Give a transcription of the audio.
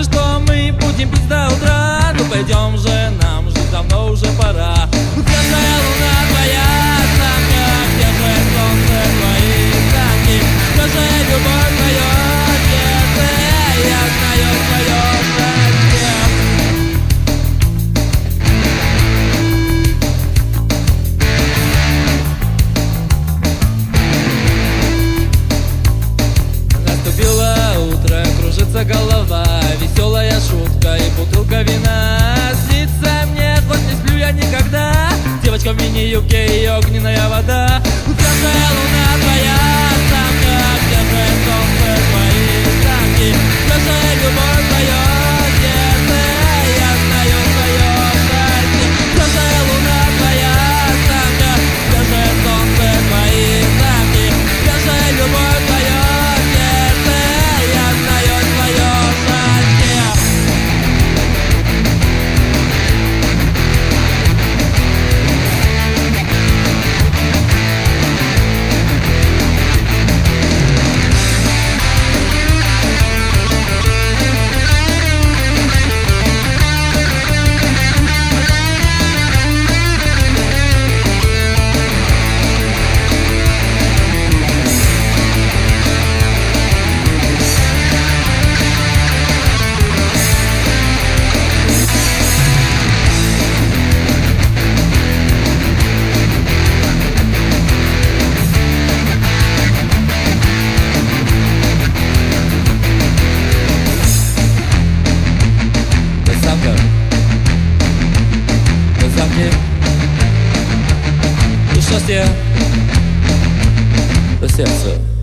дальше что мы будем пить до утра? Ну пойдем же, нам же давно уже пора. Ну красная луна твоя, самка, где твое солнце, твои танки? Кто же любовь твоя, сердце, я знаю твое счастье. Кружится голова, веселая шутка и бутылка вина. Снится мне, хоть не сплю я никогда, девочка в мини-юбке и огненная вода. Красная луна твоя, самка, где же солнце, твои танки? Где же любовь твоя, сердце, я знаю твое счастье. Красная луна твоя, самка, где же солнце, твои танки? Где же любовь твоя, сердце, я знаю твое счастье. До сердца.